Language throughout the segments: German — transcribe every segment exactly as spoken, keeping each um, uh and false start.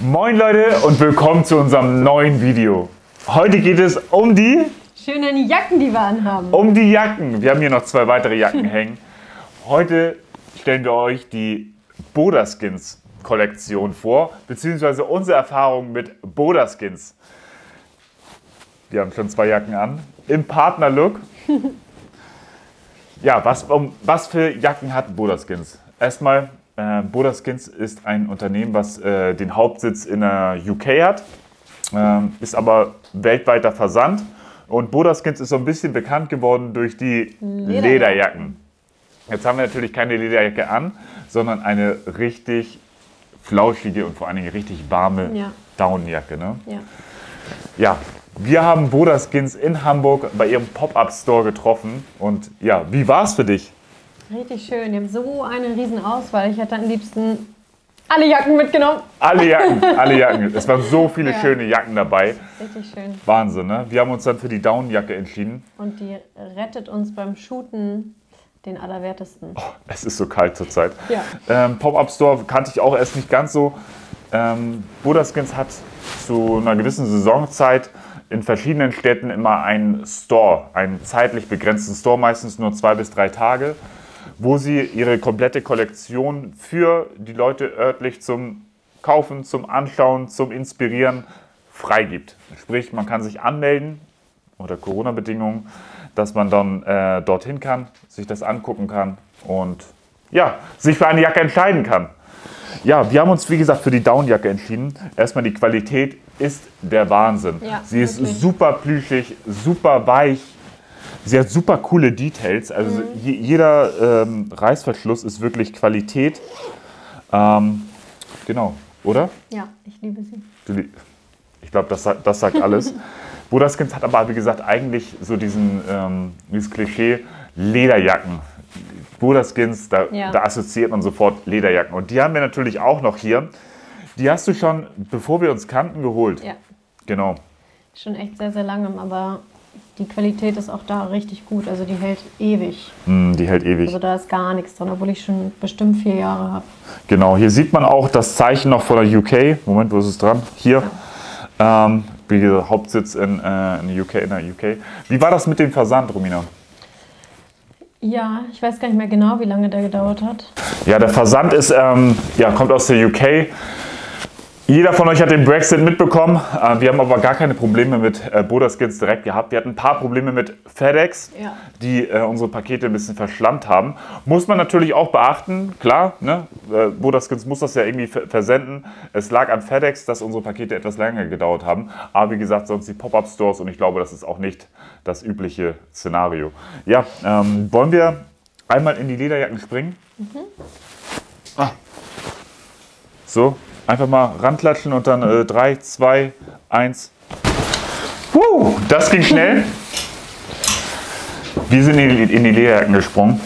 Moin Leute und willkommen zu unserem neuen Video. Heute geht es um die schönen Jacken, die wir anhaben. Um die Jacken. Wir haben hier noch zwei weitere Jacken hängen. Heute stellen wir euch die Bodaskins Kollektion vor, beziehungsweise unsere Erfahrungen mit Bodaskins. Wir haben schon zwei Jacken an, im Partnerlook. Ja, was, um, was für Jacken hat Bodaskins? Erstmal, Äh, Bodaskins ist ein Unternehmen, was äh, den Hauptsitz in der U K hat, ähm, ist aber weltweiter Versand. Und Bodaskins ist so ein bisschen bekannt geworden durch die Lederjacken. Lederjacken. Jetzt haben wir natürlich keine Lederjacke an, sondern eine richtig flauschige und vor allen Dingen richtig warme, ja, Downjacke. Ne? Ja. Ja, wir haben Bodaskins in Hamburg bei ihrem Pop-Up-Store getroffen. Und ja, wie war es für dich? Richtig schön, ihr habt so eine riesen Auswahl. Ich hätte am liebsten alle Jacken mitgenommen. Alle Jacken, alle Jacken. Es waren so viele, ja, schöne Jacken dabei. Richtig schön. Wahnsinn, ne? Wir haben uns dann für die Downjacke entschieden. Und die rettet uns beim Shooten den Allerwertesten. Oh, es ist so kalt zurzeit. Ja. Ähm, Pop-Up-Store kannte ich auch erst nicht ganz so. Ähm, Bodaskins hat zu einer gewissen Saisonzeit in verschiedenen Städten immer einen Store, einen zeitlich begrenzten Store, meistens nur zwei bis drei Tage, wo sie ihre komplette Kollektion für die Leute örtlich zum Kaufen, zum Anschauen, zum Inspirieren freigibt. Sprich, man kann sich anmelden unter Corona-Bedingungen, dass man dann äh, dorthin kann, sich das angucken kann und ja, sich für eine Jacke entscheiden kann. Ja, wir haben uns, wie gesagt, für die Downjacke entschieden. Erstmal, die Qualität ist der Wahnsinn. Ja, sie ist wirklich super plüschig, super weich. Sie hat super coole Details, also mhm. jeder ähm, Reißverschluss ist wirklich Qualität. Ähm, genau, oder? Ja, ich liebe sie. Ich glaube, das, das sagt alles. Bodaskins hat aber, wie gesagt, eigentlich so diesen, ähm, dieses Klischee Lederjacken. Bodaskins, da, ja. da assoziiert man sofort Lederjacken. Und die haben wir natürlich auch noch hier. Die hast du schon, bevor wir uns kannten, geholt. Ja. Genau. Schon echt sehr, sehr lange, aber die Qualität ist auch da richtig gut, also die hält ewig. Mm, die hält ewig. Also da ist gar nichts dran, obwohl ich schon bestimmt vier Jahre habe. Genau, hier sieht man auch das Zeichen noch von der U K. Moment, wo ist es dran? Hier, ja. ähm, wie gesagt, Hauptsitz in, äh, in, U K, in der U K. Wie war das mit dem Versand, Romina? Ja, ich weiß gar nicht mehr genau, wie lange der gedauert hat. Ja, der Versand ist, ähm, ja, kommt aus der U K. Jeder von euch hat den Brexit mitbekommen. Wir haben aber gar keine Probleme mit Bodaskins direkt gehabt. Wir hatten ein paar Probleme mit FedEx, ja, die unsere Pakete ein bisschen verschlammt haben. Muss man natürlich auch beachten, klar, ne? Bodaskins muss das ja irgendwie versenden. Es lag an FedEx, dass unsere Pakete etwas länger gedauert haben. Aber wie gesagt, sonst die Pop-Up-Stores und ich glaube, das ist auch nicht das übliche Szenario. Ja, ähm, wollen wir einmal in die Lederjacken springen? Mhm. Ah. So. Einfach mal ranklatschen und dann äh, drei, zwei, eins. Huh, das ging schnell. Wir sind in die, in die Lederjacken gesprungen.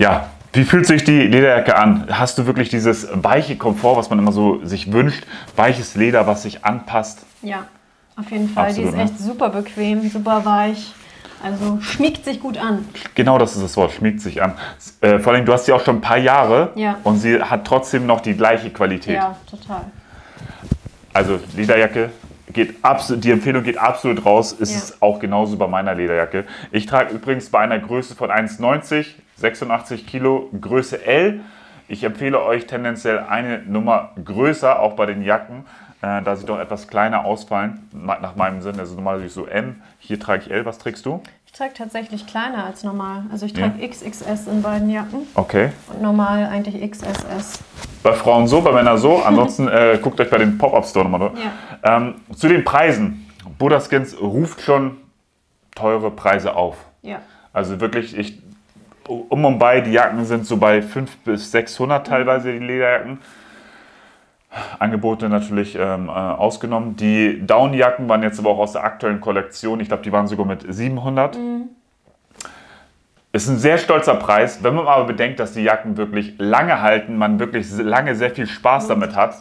Ja, wie fühlt sich die Lederjacke an? Hast du wirklich dieses weiche Komfort, was man immer so sich wünscht? Weiches Leder, was sich anpasst? Ja, auf jeden Fall. Absolut, die ist echt, ne, super bequem, super weich. Also schmiegt sich gut an. Genau, das ist das Wort, schmiegt sich an. Äh, vor allem, du hast sie auch schon ein paar Jahre, ja, und sie hat trotzdem noch die gleiche Qualität. Ja, total. Also Lederjacke, geht absolut, die Empfehlung geht absolut raus, ist ja. es auch genauso bei meiner Lederjacke. Ich trage übrigens bei einer Größe von eins neunzig, sechsundachtzig Kilo, Größe L. Ich empfehle euch tendenziell eine Nummer größer, auch bei den Jacken, äh, da sie doch etwas kleiner ausfallen, nach meinem Sinn. Also normalerweise so M, hier trage ich L. Was trägst du? Ich trage tatsächlich kleiner als normal. Also ich trage, ja, X X S in beiden Jacken. Okay. Und normal eigentlich X S S. Bei Frauen so, bei Männern so. Ansonsten äh, guckt euch bei dem Pop-Up-Store nochmal durch. Ja. Ähm, zu den Preisen. Bodaskins ruft schon teure Preise auf. Ja. Also wirklich, ich... Um und bei, die Jacken sind so bei fünfhundert bis sechshundert teilweise, die Lederjacken. Angebote natürlich ähm, äh, ausgenommen. Die Downjacken waren jetzt aber auch aus der aktuellen Kollektion. Ich glaube, die waren sogar mit siebenhundert. Mhm. Ist ein sehr stolzer Preis, wenn man aber bedenkt, dass die Jacken wirklich lange halten, man wirklich lange sehr viel Spaß, mhm, damit hat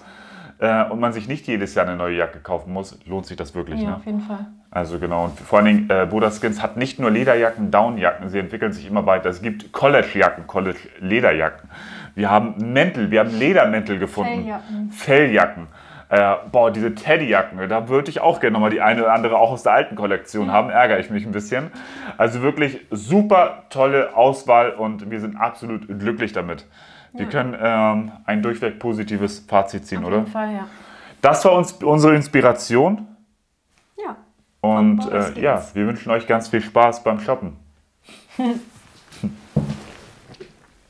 äh, und man sich nicht jedes Jahr eine neue Jacke kaufen muss, lohnt sich das wirklich. Ja, ne? Auf jeden Fall. Also genau, und vor allen Dingen, äh, Bodaskins hat nicht nur Lederjacken, Downjacken, sie entwickeln sich immer weiter. Es gibt College-Jacken, College-Lederjacken. Wir haben Mäntel, wir haben Ledermäntel gefunden, Felljacken. Felljacken. Äh, boah, diese Teddyjacken, da würde ich auch gerne nochmal die eine oder andere auch aus der alten Kollektion haben, ärgere ich mich ein bisschen. Also wirklich super tolle Auswahl und wir sind absolut glücklich damit. Wir ja. können ähm, ein durchweg positives Fazit ziehen, oder? Auf jeden Fall, ja. Das war uns, unsere Inspiration. Ja. Und äh, ja, wir wünschen euch ganz viel Spaß beim Shoppen.